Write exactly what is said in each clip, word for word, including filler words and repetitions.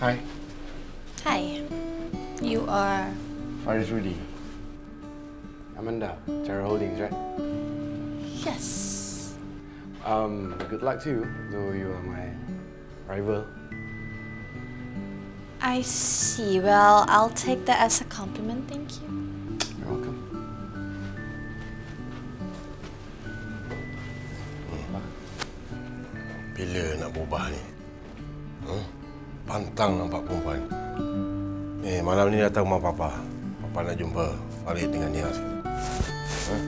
Hi. Hi. You are? Farid Rudy. Amanda, Terra Holdings, right? Yes. Um, good luck to you, though you are my rival. I see. Well, I'll take that as a compliment, thank you. You're welcome. Hmm. Bila nak berubah ni? Hmm? Pantang nampak perempuan. Eh, malam ni datang rumah Papa. Papa nak jumpa Farid dengan Nia sekali. Hmm?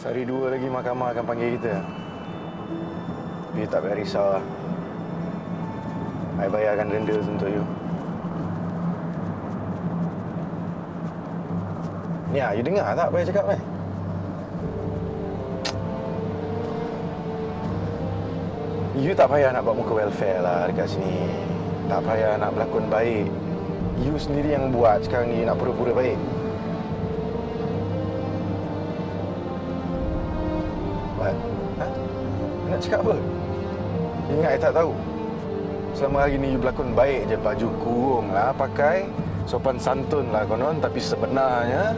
Sehari dua lagi mahkamah akan panggil kita. Tapi tak payah risau. I bayarkan denda untuk you. Nia, you dengar tak apa saya cakap ni? You tak payah nak buat muka welfare lah dekat sini. Tak payah nak berlakon baik. You sendiri yang buat sekarang ni nak pura-pura baik. Nak cakap apa? Ingat saya tak tahu. Selama hari ni you berlakon baik je. Baju kurung lah pakai. Sopan santun lah konon. Tapi sebenarnya...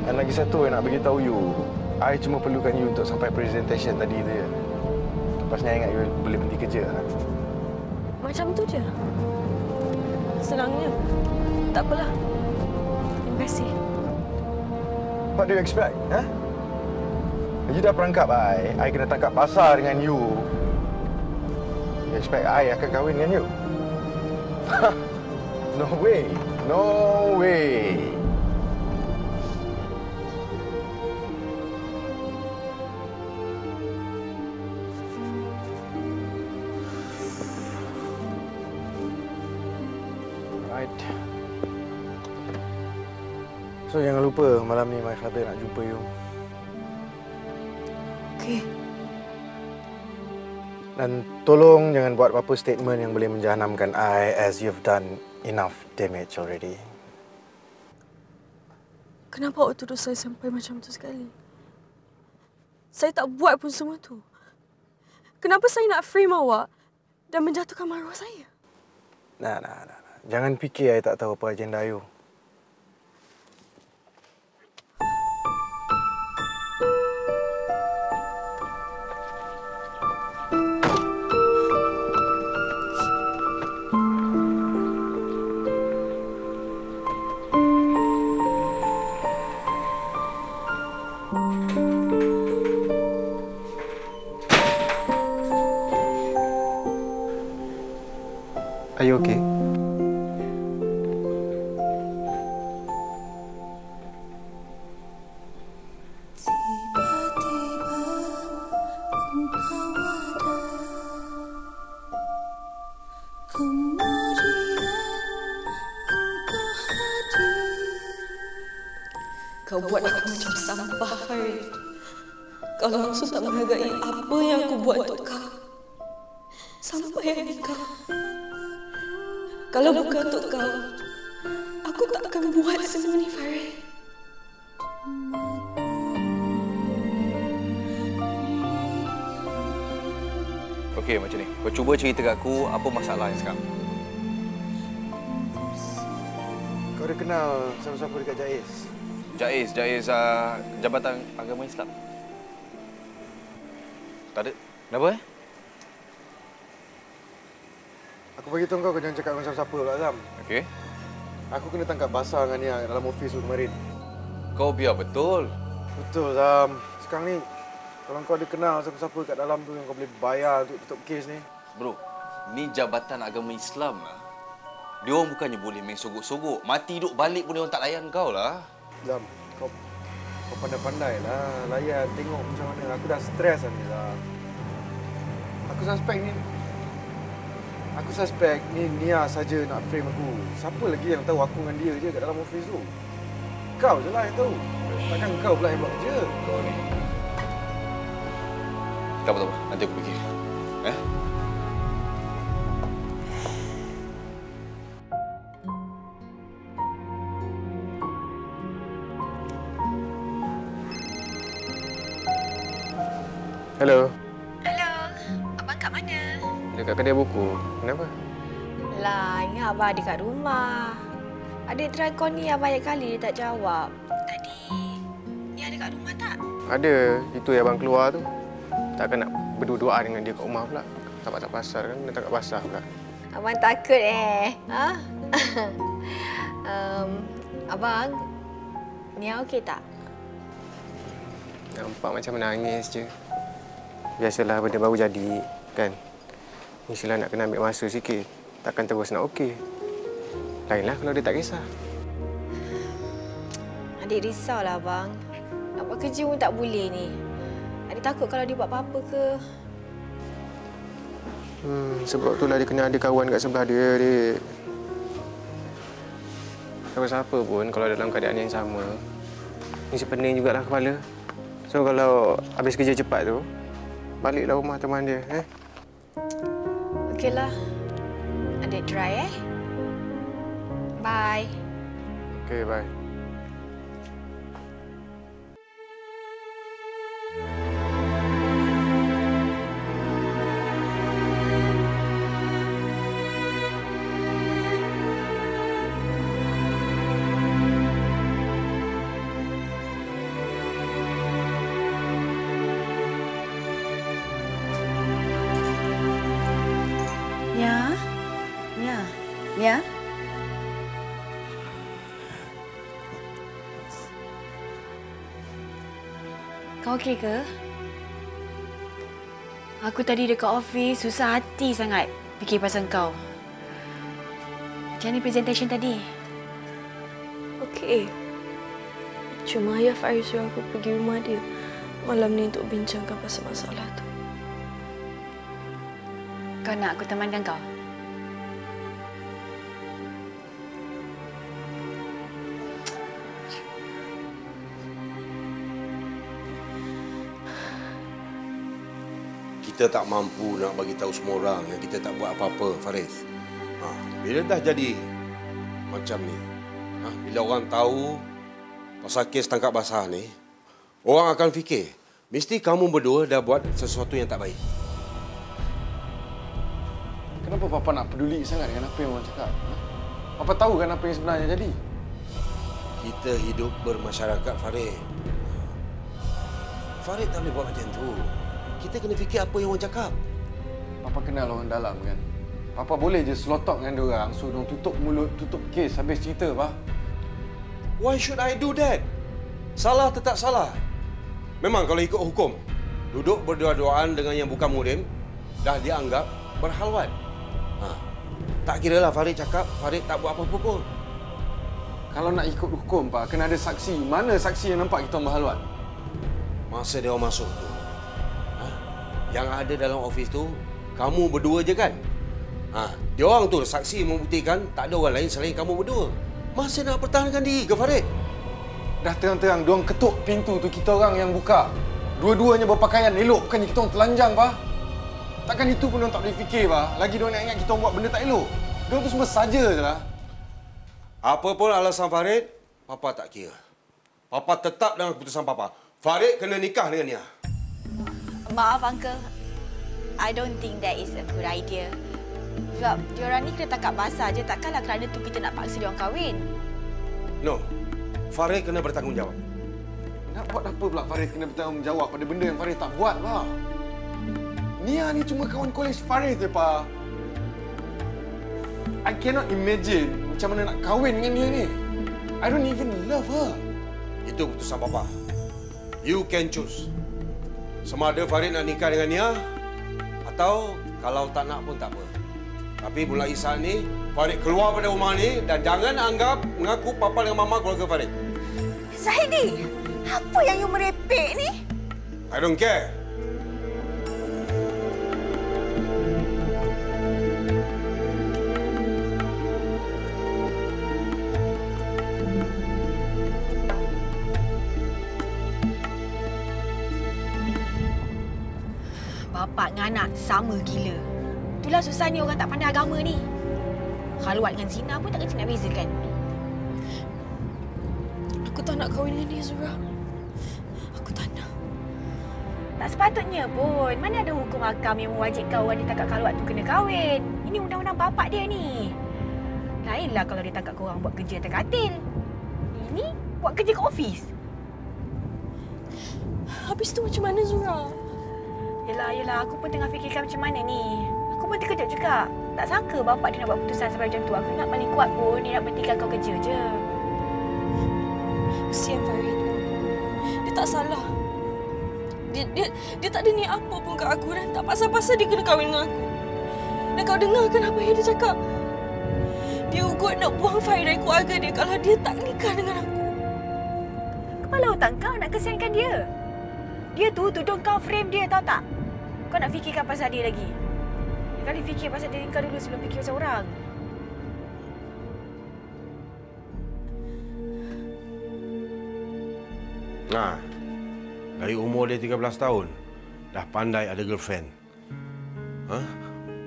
Dan lagi satu yang nak beritahu you. I cuma perlukan you untuk sampai presentation tadi tu je. Lepasnya ingat you boleh berhenti kerja lah. Macam tu je. Senangnya. Tak apalah. Terima kasih. What do you expect? Ha? You dah perangkap I, I kena tangkap pasal dengan you. You expect I akan kahwin dengan you? No way. No way. Right. So, jangan lupa malam ni my father nak jumpa you. Dan tolong jangan buat apa-apa statement yang boleh menjahanamkan I, as you've done enough damage already. Kenapa awak tuduh saya sampai macam tu sekali? Saya tak buat pun semua tu. Kenapa saya nak frame awak dan menjatuhkan maruah saya? Nah, nah, nah, nah. Jangan fikir saya tak tahu apa agenda you. Are you okay? Kau buat aku macam sampah, Farid. Kau langsung tak menghargai apa yang aku buat untuk kau. Sampai yang nikah. Kalau bukan untuk kau, aku takkan buat semua ni, Farid. Okey, macam ni. Kau cuba cerita kat aku apa masalah yang sekarang. Kau dah kenal siapa-siapa dekat Jais? Jais, Jais uh, Jabatan Agama Islam. Tak ada. Kenapa eh? Aku beritahu kau, kau jangan cakap dengan siapa-siapa pula, Zam. Okey. Aku kena tangkap basah dengan Nia dalam ofis tu kemarin. Kau biar betul. Betul, Zam. Sekarang ni, kalau kau ada kenal siapa-siapa kat dalam tu yang kau boleh bayar untuk tutup kes ni. Bro, ni Jabatan Agama Islam lah. Dia orang bukannya boleh main sogok-sogok. Mati duduk balik pun dia orang tak layan kau lah. Zam, kau, kau pandai-pandai lah. Layan, tengok macam mana. Aku dah stres ni lah. Aku suspek ni... Aku suspek ni Nia saja nak frame aku. Siapa lagi yang tahu aku dengan dia je kat dalam ofis tu? Kau je lah yang tahu. Takkan kau pula yang buat kerja. Kau ni. Tak apa-apa. Nanti aku fikir. Eh? Halo. Halo. Abang kat mana? Dekat kedai buku. Kenapa? Lah, ingat abang ada kat rumah. Adik try call Nia banyak kali dia tak jawab. Tadi, Nia ada kat rumah tak? Ada. Itu yang abang keluar tu. Takkan nak berdua-duaan dengan dia kat rumah pula. Tak pasal pasar kan? Dia tak kat pasar pula. Abang takut eh? Ha? um, abang, Nia okey tak? Nampak macam menangis je. Biasalah benda baru jadi, kan? Mestilah nak kena ambil masa sikit. Takkan terus nak okey. Lainlah kalau dia tak kisah. Adik risaulah, abang. Nak buat kerja pun tak boleh ni. Adik takut kalau dia buat apa-apa ke. Hmm, sebab itulah dia kena ada kawan kat sebelah dia, adik. Siapa-siapa pun kalau dalam keadaan yang sama, mesti pening jugalah kepala. So, kalau habis kerja cepat tu, baliklah rumah teman dia, eh? Okeylah. Adik try, eh? Bye. Okey, bye. Okey ke? Aku tadi dekat ofis, susah hati sangat fikir pasal kau. Macam ni presentation tadi? Okey. Cuma ayah Farid suruh aku pergi rumah dia malam ni untuk bincangkan pasal masalah tu. Kau nak aku temankan kau? Kita tak mampu nak bagi tahu semua orang yang kita tak buat apa-apa, Faris. Ha, bila dah jadi macam ni, ha, bila orang tahu pasal kes tangkap basah ni, orang akan fikir, mesti kamu berdua dah buat sesuatu yang tak baik. Kenapa Papa nak peduli sangat dengan apa yang orang cakap? Ha? Papa tahu kan apa yang sebenarnya jadi? Kita hidup bermasyarakat, Farid. Farid tak boleh buat macam tu. Kita kena fikir apa yang orang cakap. Papa kenal orang dalam kan? Papa boleh je selotok dengan diorang, so diorang tutup mulut, tutup kes, habis cerita, Pak. Why should I do that? Salah tetap salah. Memang kalau ikut hukum, duduk berdua-duaan dengan yang bukan murim, dah dianggap berhalwat. Ha. Tak kira lah Farid cakap, Farid tak buat apa-apa pun. Kalau nak ikut hukum, Pak, kena ada saksi. Mana saksi yang nampak kita berhalwat? Masa dia masuk tu, yang ada dalam ofis tu, kamu berdua je kan? Ha, dia orang tu saksi membuktikan tak ada orang lain selain kamu berdua. Masa nak pertahankan diri ke, Farid? Dah terang-terang, dia orang ketuk pintu tu, kita orang yang buka. Dua-duanya berpakaian elok, bukannya kita orang telanjang, Pak. Takkan itu pun dia orang tak boleh fikir, Pak. Lagi dia orang nak ingat kita orang buat benda tak elok. Dia orang tu semua saja je lah. Apa pun alasan Farid, Papa tak kira. Papa tetap dalam keputusan Papa. Farid kena nikah dengan Nia. Maaf, Uncle. I don't think that is a good idea. Sebab diorang ni kena tangkap basah je. Takkanlah kerana tu kita nak paksa diorang kahwin. No. Farid kena bertanggungjawab. Nak buat apa pula Farid kena bertanggungjawab pada benda yang Farid tak buat, Pak? Nia ni cuma kawan kolej Farid je, Pak. I cannot imagine macam mana nak kahwin dengan dia ni. I don't even love her. Itu keputusan Papa. You can choose. Semada Farid nak nikah dengan Nia, atau kalau tak nak pun tak apa. Tapi bulan Isaan ni, Farid keluar pada rumah ni dan jangan anggap mengaku Papa dengan Mama keluarga Farid. Zahidi, apa yang you merepek ni? I don't care. Bapak dengan anak sama gila. Itulah susah ni orang tak pandai agama ni. Khaluat dengan zina pun tak kena nak bezakan. Aku tak nak kahwin dengan dia, Zura. Aku tak nak. Tak sepatutnya pun. Mana ada hukum akam yang mewajibkan wanita kat kaluat tu kena kahwin? Ini undang-undang bapak dia ni. Lainlah kalau dia tangkap korang buat kerja terkatil. Ini buat kerja kat ofis. Habis tu macam mana, Zura? Yelah, yelah. Aku pun tengah fikirkan macam mana ni. Aku pun terkejut juga. Tak sangka bapak dia nak buat keputusan sampai macam tu. Aku nak paling kuat pun dia nak berhentikan kau kerja je. Kesian Farid. Dia tak salah. Dia dia, dia tak ada niat apa pun kat aku dan tak pasal-pasal dia kena kahwin dengan aku. Dan kau dengarkan apa yang dia cakap. Dia ugut nak buang Farid dari keluarga dia kalau dia tak nikah dengan aku. Kepala otak kau nak kesiankan dia. Dia tu tudung kau frame dia, tahu tak? Kau nak fikirkan pasal dia lagi. Kali fikir pasal diri kau dulu sebelum fikir pasal orang. Nah, dari umur dia tiga belas tahun, dah pandai ada girlfriend. Hah?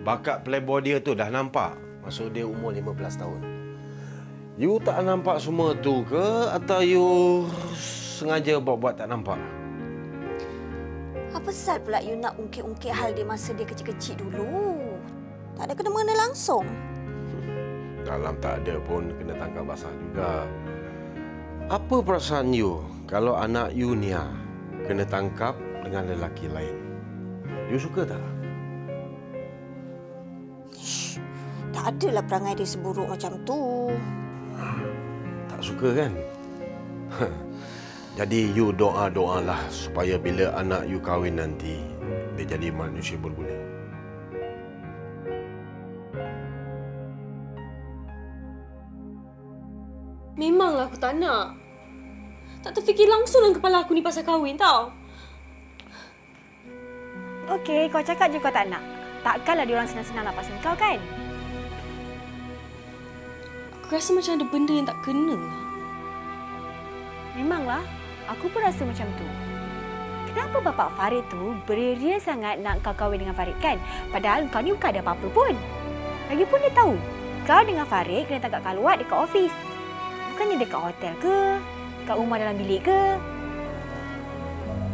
Bakat playboy dia tu dah nampak. Maksud dia umur lima belas tahun. You tak nampak semua tu ke atau you sengaja buat-buat tak nampak? Apa sal pula you nak ungkit-ungkit hal dia masa dia kecil-kecil dulu? Tak ada kena-mengena langsung. Dalam tak ada pun kena tangkap basah juga. Apa perasaan you kalau anak you Nia kena tangkap dengan lelaki lain? You suka tak? Shh, tak adalah perangai dia seburuk macam tu. Tak suka kan? Jadi, you doa-doalah supaya bila anak you kahwin nanti, dia jadi manusia berguna. Memanglah aku tak nak. Tak terfikir langsung dalam kepala aku ni pasal kahwin, tau. Okey, kau cakap je kau tak nak. Takkanlah diorang senang-senang nak pasang kau, kan? Aku rasa macam ada benda yang tak kena. Memanglah. Aku pun rasa macam tu. Kenapa bapak Farid tu beria sangat nak kau kahwin dengan Farid, kan? Padahal kau ni bukan ada apa-apa pun. Lagipun dia tahu kau dengan Farid kena tangkap kaluat dekat ofis. Bukannya dekat hotel ke? Dekat rumah dalam bilik ke?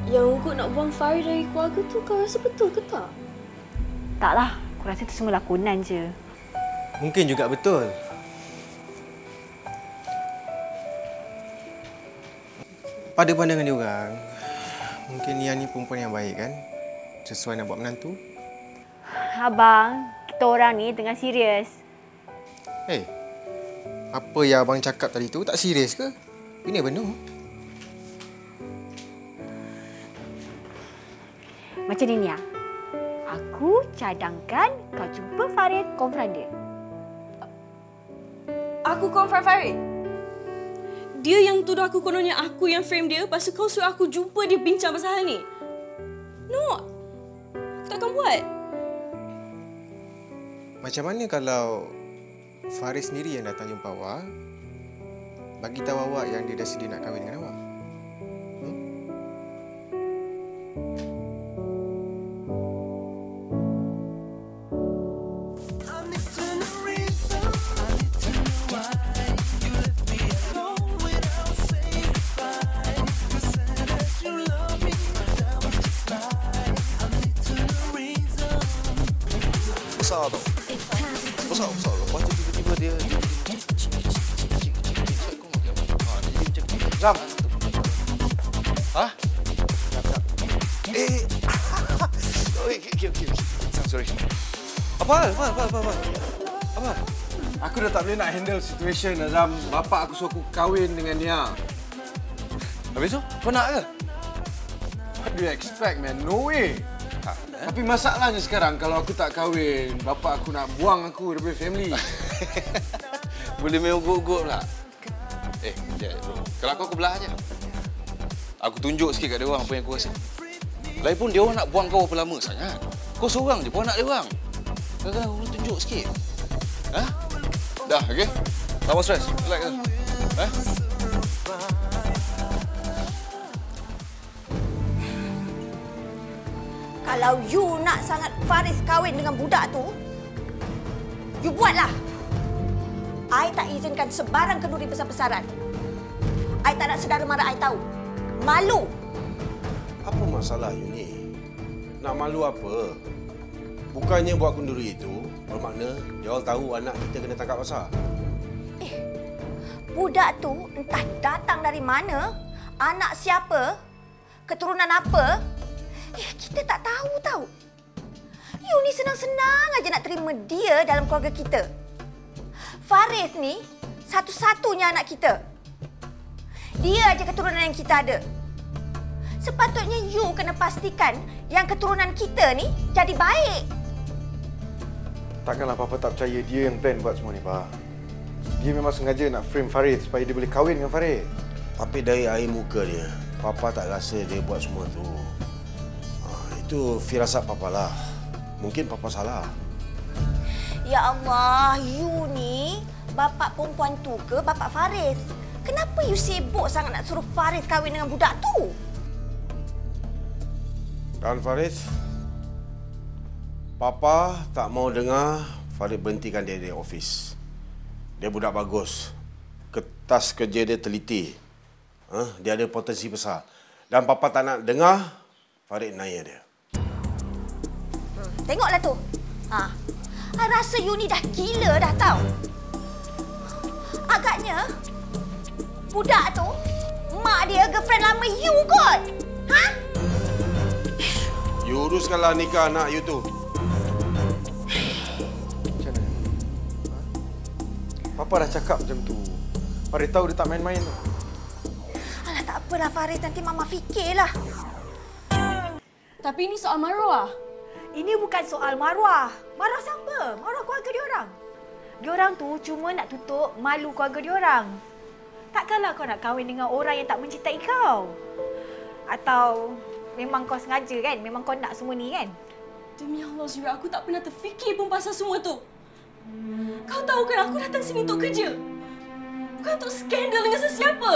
Yang ugut nak buang Farid dari keluarga tu kau rasa betul ke tak? Taklah. Aku rasa itu semua lakonan je. Mungkin juga betul. Pada pandangan dia orang, mungkin Nia ni perempuan yang baik, kan? Sesuai nak buat menantu. Abang, kita orang ni tengah serius. Eh, hey, apa yang abang cakap tadi tu tak serius ke? Ini benar. Macam ni Nia, aku cadangkan kau jumpa Farid, konfront dia. Aku konfront Farid? Dia yang tuduh aku kononnya aku yang frame dia, lepas tu kau suruh aku jumpa dia bincang pasal hal ni. No, aku takkan buat. Macam mana kalau Farid sendiri yang datang jumpa awak, bagi tahu awak yang dia dah sedia nak kahwin dengan awak? Hmm? Zam. Hah? Eh. Oi, okey, okey. Zam, sorry. Apa? Apa? Apa? Apa? Apa? Aku dah tak boleh nak handle situation dah, Zam. Bapak aku suruh aku kahwin dengan Nia. Habis tu? Kau nak ke? What do you expect, man? No way. Ha, eh? Tapi masalahnya sekarang kalau aku tak kahwin, bapak aku nak buang aku daripada family. Boleh main ugut-ugut pula. Eh, sekejap bro. Kalau aku, aku belah aja. Aku tunjuk sikit kat dia orang apa yang aku rasa. Lagipun dia orang nak buang kau berapa lama sangat. Kau seorang je buang anak dia orang. Kadang-kadang aku boleh tunjuk sikit. Ha? Dah, okey? Tak apa stress. Relax lah. Ha? Kalau you nak sangat Faris kahwin dengan budak tu, you buatlah. I tak izinkan sebarang kenduri besar-besaran. I tak nak sedara mara I tahu. Malu. Apa masalah you ni? Nak malu apa? Bukannya buat kunduri itu bermakna dia orang tahu anak kita kena tangkap basah. Eh, budak tu entah datang dari mana, anak siapa, keturunan apa, eh, kita tak tahu tahu. You ni senang-senang aja nak terima dia dalam keluarga kita. Farid ni satu-satunya anak kita. Dia aja keturunan yang kita ada. Sepatutnya you kena pastikan yang keturunan kita ni jadi baik. Takkanlah Papa tak percaya dia yang plan buat semua ni, Pak. Dia memang sengaja nak frame Farid supaya dia boleh kahwin dengan Farid. Tapi dari air muka dia, Papa tak rasa dia buat semua tu. Ha, itu firasat Papa lah. Mungkin Papa salah. Ya Allah, you ni bapak perempuan tu ke bapak Farid? Kenapa you sibuk sangat nak suruh Farid kahwin dengan budak tu? Dan Farid, Papa tak mau dengar Farid berhentikan dia dari ofis. Dia budak bagus. Kertas kerja dia teliti. Ha? Dia ada potensi besar. Dan Papa tak nak dengar Farid naya dia. Hmm, tengoklah tu. Ha. Rasa you ni dah gila dah tau. Agaknya budak tu mak dia girlfriend lama you kot. Ha? You uruskanlah nikah anak you tu. Papa dah cakap macam tu. Farid tahu dia tak main-main tu. Alah, tak apalah Farid. Nanti Mama fikirlah. Tapi ini soal maruah. Ini bukan soal maruah. Maruah siapa? Maruah keluarga diorang. Diorang tu cuma nak tutup malu keluarga diorang. Takkanlah kau nak kahwin dengan orang yang tak mencintai kau. Atau memang kau sengaja kan? Memang kau nak semua ni kan? Demi Allah Zura, aku tak pernah terfikir pun pasal semua tu. Kau tahu kan aku datang sini untuk kerja. Bukan untuk skandal dengan sesiapa.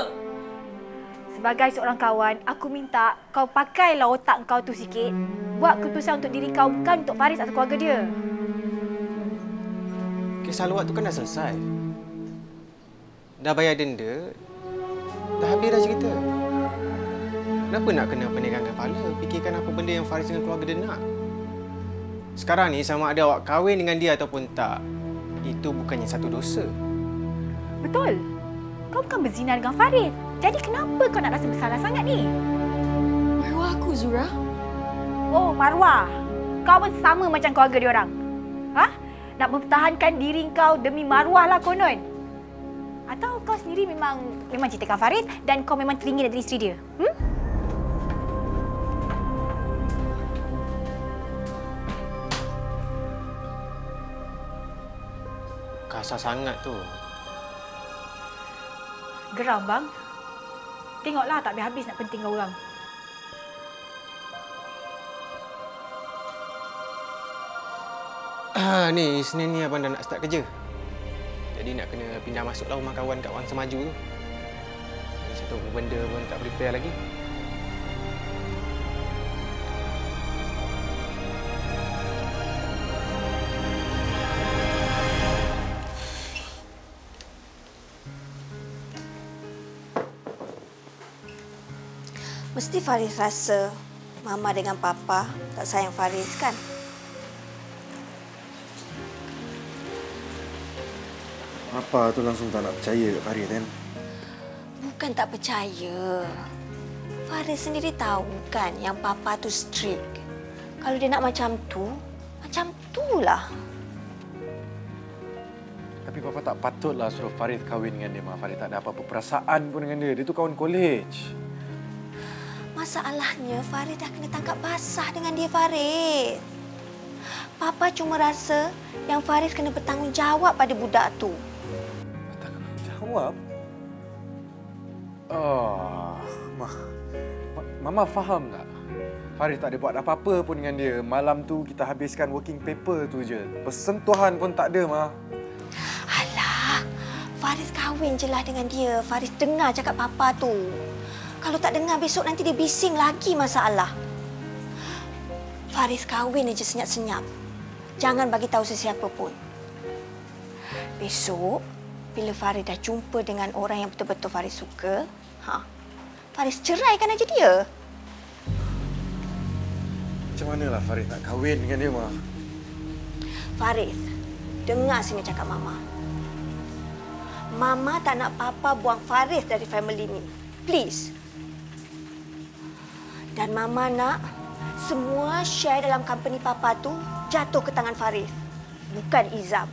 Sebagai seorang kawan, aku minta kau pakailah otak kau tu sikit. Buat keputusan untuk diri kau, bukan untuk Faris atau keluarga dia. Kisah luar tu kan dah selesai. Dah bayar denda, dah habis dah cerita. Kenapa nak kena peningan kepala? Fikirkan apa benda yang Faris dengan keluarga dia nak. Sekarang ni sama ada awak kahwin dengan dia ataupun tak, itu bukannya satu dosa. Betul. Kau bukan berzina dengan Farid. Jadi kenapa kau nak rasa bersalah sangat ni? Maruah aku, Zura. Oh, maruah. Kau pun sama macam keluarga diorang. Ha? Nak mempertahankan diri kau demi maruah lah konon. Atau kau sendiri memang memang cintakan Farid dan kau memang teringin dari isteri dia? Hmm? Kasar sangat tu. Geram bang. Tengoklah tak habis-habis nak pentingkan orang. Ah, ni Senin ni abang dah nak start kerja. Jadi nak kena pindah masuklah rumah kawan kat Wang Semaju tu. Satu benda pun tak prepare lagi. Mesti Farid rasa Mama dengan Papa tak sayang Farid, kan? Papa tu langsung tak nak percaya kat Farid, kan? Bukan tak percaya. Farid sendiri tahu, kan, yang Papa tu strict. Kalau dia nak macam tu, macam tulah. Tapi Papa tak patutlah suruh Farid kahwin dengan dia, Ma. Farid tak ada apa-apa perasaan pun dengan dia. Dia tu kawan college. Masalahnya, Farid dah kena tangkap basah dengan dia, Farid. Papa cuma rasa yang Farid kena bertanggungjawab pada budak tu. Bertanggungjawab? Oh, Ma. Mama faham tak? Farid tak ada buat apa-apa pun dengan dia. Malam tu kita habiskan working paper tu je. Persentuhan pun tak ada, Ma. Alah, Farid kahwin je lah dengan dia. Farid dengar cakap Papa tu. Kalau tak dengar besok nanti dia bising lagi masalah. Faris kahwin aja senyap-senyap. Jangan bagi tahu sesiapa pun. Besok bila Faris dah jumpa dengan orang yang betul-betul Faris suka, ha, Faris ceraikan aja dia. Macam macam manalah Farid nak kahwin dengan dia, Ma? Farid, dengar sini cakap Mama. Mama tak nak Papa buang Farid dari family ni. Please. Dan Mama nak semua share dalam company Papa tu jatuh ke tangan Farid. Bukan Izam.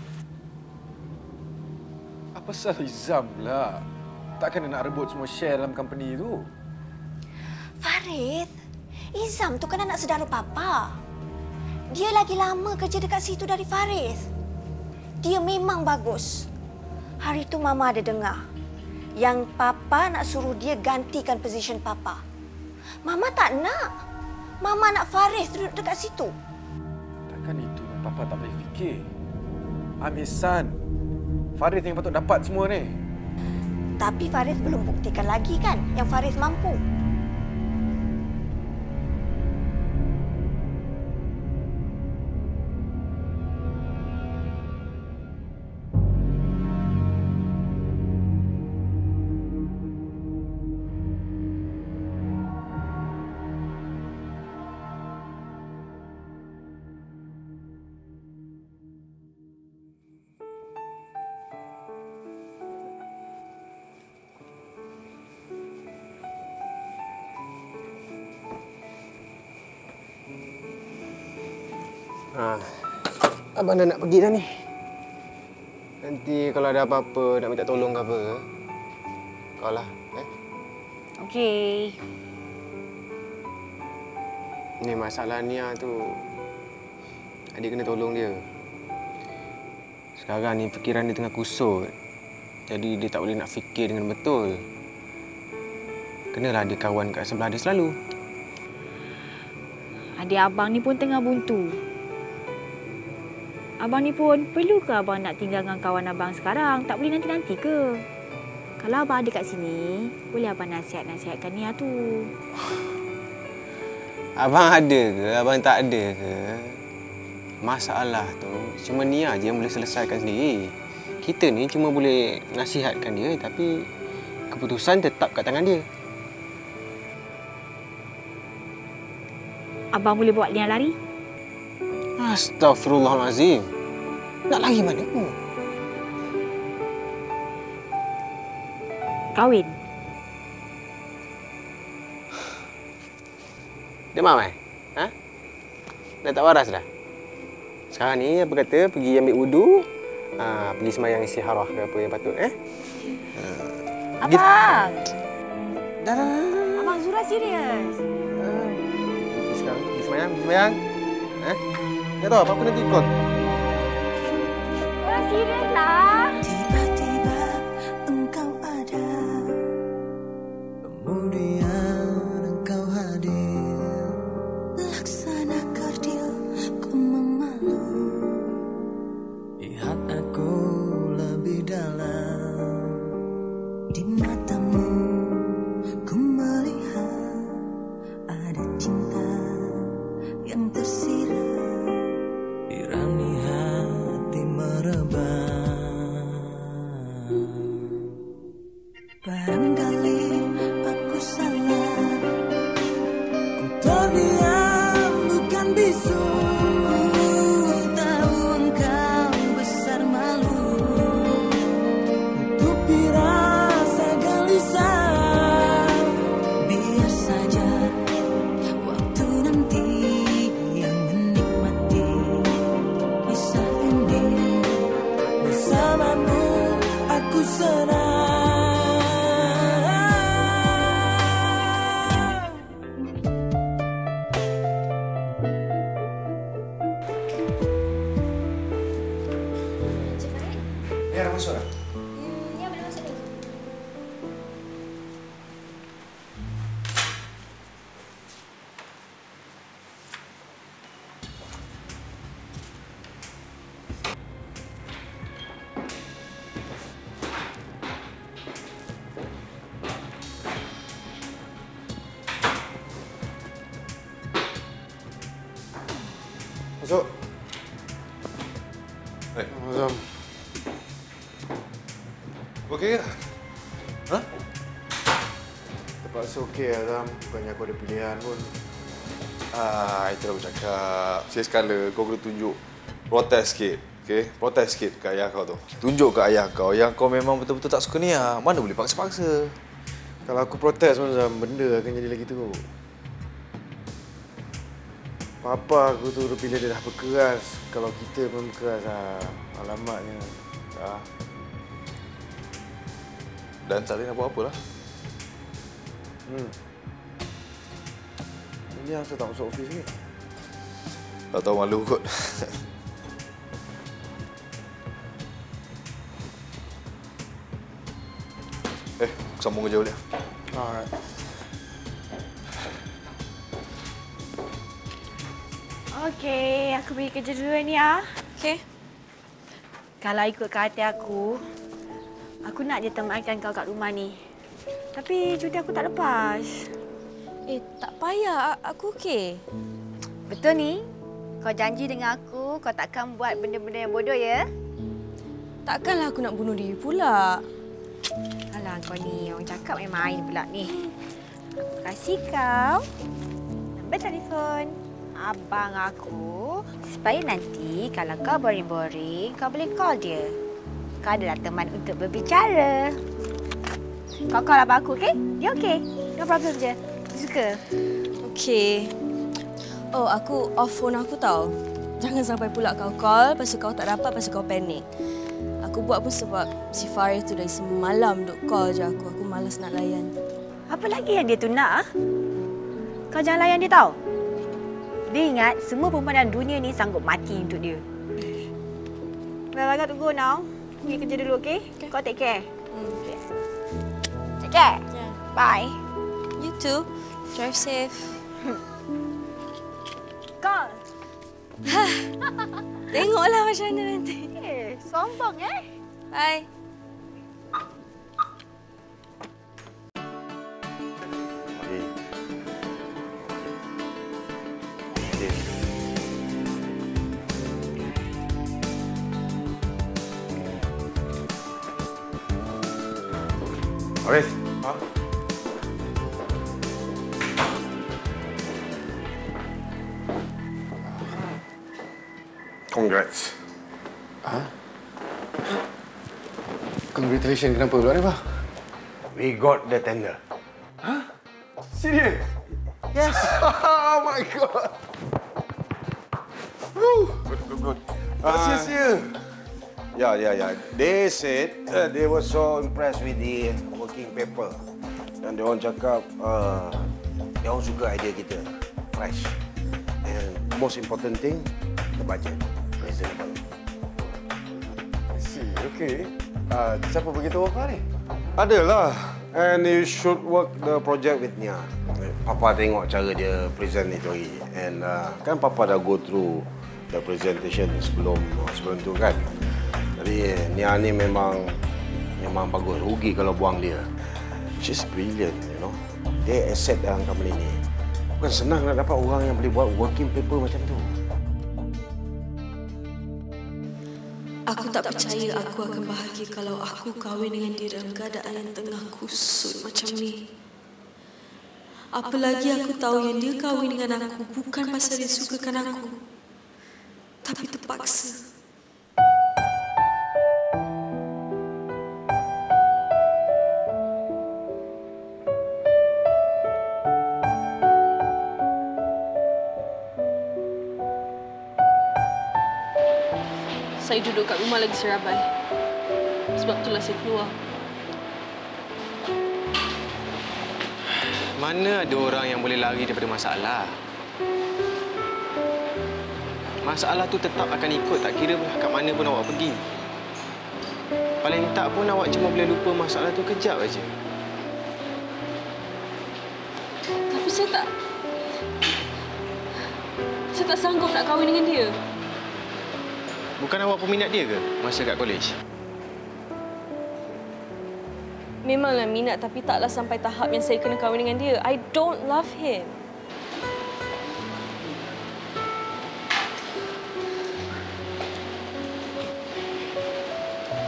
Apa salah Izam pula? Takkan dia nak rebut semua share dalam company tu? Farid, Izam tu kan anak saudara Papa. Dia lagi lama kerja dekat situ dari Farid. Dia memang bagus. Hari tu Mama ada dengar yang Papa nak suruh dia gantikan position Papa. Mama tak nak. Mama nak Farid duduk dekat situ. Takkan itu yang Papa tak boleh fikir. Amisan, Farid yang patut dapat semua ni. Tapi Farid belum buktikan lagi kan yang Farid mampu. Abang dah nak pergi dah ni. Nanti kalau ada apa-apa nak minta tolong ke apa, kau lah. Eh? Okey. Ni masalah Nia tu, adik kena tolong dia. Sekarang ni fikiran dia tengah kusut. Jadi dia tak boleh nak fikir dengan betul. Kenalah ada kawan kat sebelah dia selalu. Adik abang ni pun tengah buntu. Abang ni pun, perlu ke abang nak tinggal dengan kawan abang sekarang? Tak boleh nanti-nanti ke? Kalau abang ada kat sini, boleh abang nasihat-nasihatkan Nia tu. Abang ada ke? Abang tak ada ke? Masalah tu cuma Nia je yang boleh selesaikan sendiri. Kita ni cuma boleh nasihatkan dia, tapi keputusan tetap kat tangan dia. Abang boleh buat Nia lari? Astaghfirullahalazim. Nak lari mana tu? Kahwin. Dia mamai? Ha? Dah tak waras dah? Sekarang ni apa kata pergi ambil wudu, ha, pergi semayang istiharah ke apa yang patut, eh? Ha. Abang! Dah, dah, dah. Abang Zura serius. Ha. Pergi sekarang, pergi semayang, pergi semayang. Eh? Ya toh, apa kena ikut? Orang serius lah. Tiba-tiba engkau ada, kemudian engkau hadir, laksana kerdil ku memalu. Lihat aku lebih dalam, di matamu ku melihat ada cinta yang tersirat. Masuk. Hai, Azam. Okey ke? Ha? Terpaksa okey, Azam. Bukannya aku ada pilihan pun. Ah, itulah aku cakap. Saya sekala kau kena tunjuk, protes sikit. Okay, protes sikit kat ayah kau tu. Tunjuk kat ayah kau yang kau memang betul-betul tak suka Nia. Mana boleh paksa-paksa. Kalau aku protes macam benda akan jadi lagi teruk. Papa aku tu bila dia dah berkeras, kalau kita pun berkeras lah. Alamatnya. Dah. Dan tak boleh nak buat apalah. Hmm. Ini asal tak masuk ofis ni. Tak tahu malu kot. Eh, sambung kerja boleh? Alright. Okey, aku pergi kerja dulu ni ah. Okey. Kalau ikut kata aku, aku nak je temankan kau kat rumah ni. Tapi cuti aku tak lepas. Eh, tak payah. Aku okey. Betul ni? Kau janji dengan aku kau takkan buat benda-benda yang bodoh, ya? Takkanlah aku nak bunuh diri pula. Alah, kau ni. Orang cakap main-main pula ni. Aku kasih kau nombor telefon abang aku supaya nanti kalau kau boring-boring, kau boleh call dia. Kau adalah teman untuk berbicara. Kau call abang aku, okey? Dia okey. No problem je. Suka? Okey. Oh, aku off phone aku tau. Jangan sampai pula kau call, lepas tu kau tak dapat, lepas tu kau panik. Aku buat pun sebab si Farid tu dari semalam duk call je aku. Aku malas nak layan. Apa lagi yang dia tu nak? Ha? Kau jangan layan dia tau. Dia ingat semua perempuan dalam dunia ni sanggup mati untuk dia. Well, I got to go now. Pergi kerja dulu, okey? Okay. Kau take care. Hmm. Okay. Take care. Yeah. Bye. You too. Drive safe. Call. Tengoklah macam mana nanti. Eh, sombong eh. Bye. Hey. Hey. Arif. Ha? Congrats. Ha? Congratulations kenapa pula ni, Pak? We got the tender. Ha? Serius? Yes. Oh my god. Woo. Good, good, good. Gracias, uh, yeah. Yeah, yeah, yeah. They said uh, they were so impressed with the working paper. Dan dia orang cakap, uh, dia orang suka idea kita. Fresh. And most important thing, the budget. Reasonable. I see, okay. Uh, siapa beritahu Papa ni? Adalah. And you should work the project with Nia. Papa tengok cara dia present itu hari. And uh, kan Papa dah go through the presentation sebelum sebelum tu kan. Jadi Nia ni memang memang bagus. Rugi kalau buang dia. She's brilliant, you know. Dia asset dalam company ni. Bukan senang nak dapat orang yang boleh buat working paper macam tu. Aku tak percaya aku akan bahagia kalau aku kahwin dengan dia dalam keadaan yang tengah kusut macam ni. Apalagi aku tahu yang dia kahwin dengan aku bukan pasal dia sukakan aku, tapi terpaksa. Saya duduk kat rumah lagi serabai. Sebab itulah saya keluar. Mana ada orang yang boleh lari daripada masalah? Masalah tu tetap akan ikut, tak kira kat mana pun awak pergi. Paling tak pun awak cuma boleh lupa masalah tu kejap aja. Tapi saya tak... Saya tak sanggup nak kahwin dengan dia. Bukan awak peminat dia ke masa kat kolej? Memanglah minat tapi taklah sampai tahap yang saya kena kahwin dengan dia. I don't love him.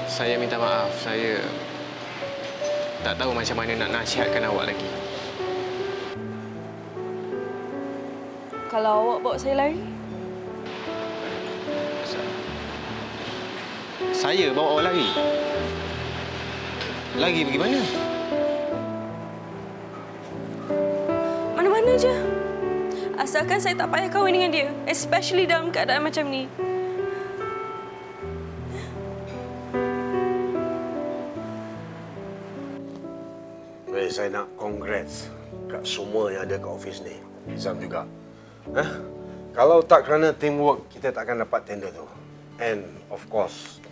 Saya minta maaf. Saya tak tahu macam mana nak nasihatkan awak lagi. kalau awak bawa saya lari? Saya bawa awak lari? Lari pergi mana? Mana-mana je. Asalkan saya tak payah kahwin dengan dia. Especially dalam keadaan macam ni. Baik, saya nak congrats kat semua yang ada kat ofis ni. Zam juga. Ha? Kalau tak kerana teamwork, kita tak akan dapat tender tu. And of course,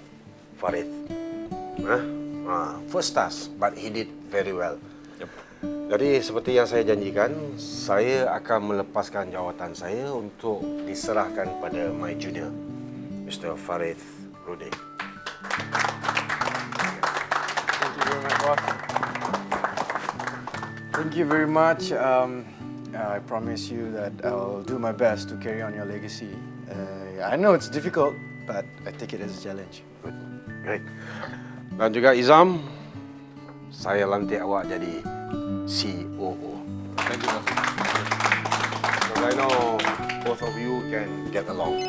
Farid. Ha? Ha, first task, but he did very well. Yep. Jadi seperti yang saya janjikan, saya akan melepaskan jawatan saya untuk diserahkan pada my junior, Mister Farid Rudy. Thank you very much, boss. Thank you very much. Um, I promise you that I'll do my best to carry on your legacy. Uh, I know it's difficult, but I take it as a challenge. Good. Great. Dan juga Izam, saya lantik awak jadi C O O. Thank you, boss. Because I know both of you can get along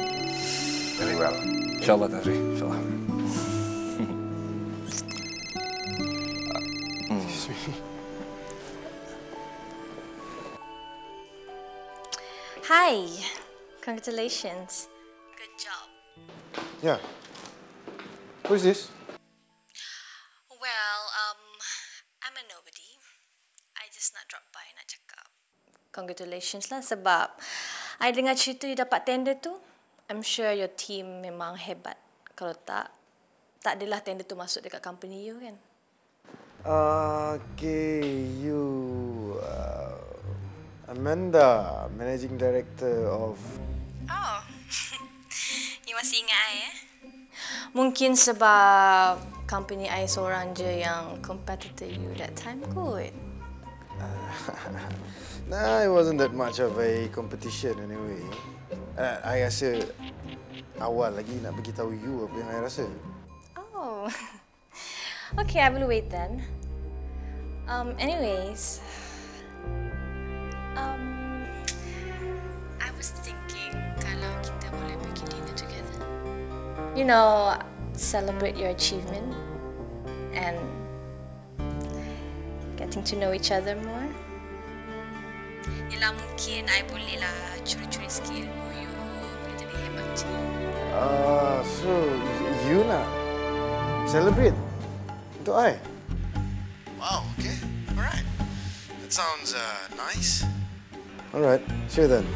very well. InsyaAllah, Tazri. InsyaAllah. Excuse me. Hi, congratulations. Good job. Yeah. Who is this? Well, um, I'm a nobody. I just nak drop by nak cakap. Congratulations lah sebab I dengar cerita you dapat tender tu. I'm sure your team memang hebat. Kalau tak, tak adalah tender tu masuk dekat company you kan? Okay, you... Uh... Amanda, Managing Director of... Oh, you masih ingat I, eh? Mungkin sebab company I seorang je yang competitor you that time kot. Uh, nah, it wasn't that much of a competition anyway. Uh, I rasa awal lagi nak beritahu you apa yang I rasa. Oh, okay, I will wait then. Um, anyways... Um, I was thinking kalau kita boleh pergi dinner together. You know, celebrate your achievement and getting to know each other more. Yelah, mungkin I boleh lah curi-curi sikit ilmu you boleh jadi hebat macam ni. Ah, so you nak celebrate untuk I? Wow, okay, alright. That sounds uh, nice. All right, sure then.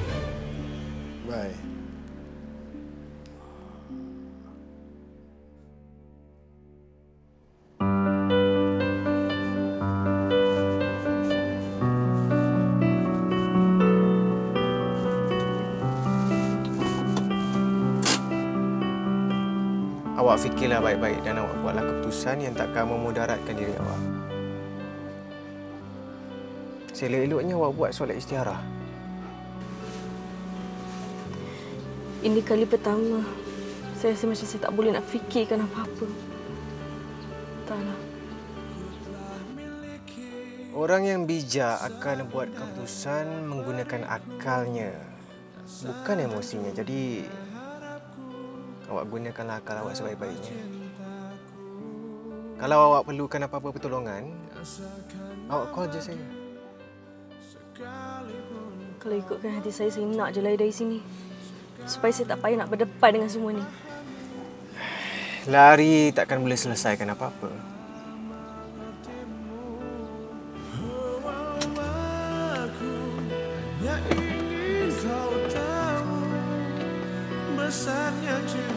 Bye. Awak fikirlah baik-baik dan awak buatlah keputusan yang takkan memudaratkan diri awak. Selok-eloknya awak buat solat istiharah. Ini kali pertama, saya rasa macam saya tak boleh nak fikirkan apa-apa. Entahlah. Orang yang bijak akan buat keputusan menggunakan akalnya, bukan emosinya. Jadi, awak gunakanlah akal awak sebaik-baiknya. Kalau awak perlukan apa-apa pertolongan, awak call je saya. Kalau ikutkan hati saya, saya nak je lari dari sini. Supaya saya tak payah nak berdepan dengan semua ni. Lari takkan boleh selesaikan apa-apa. Yang ingin kau tahu besarnya cinta.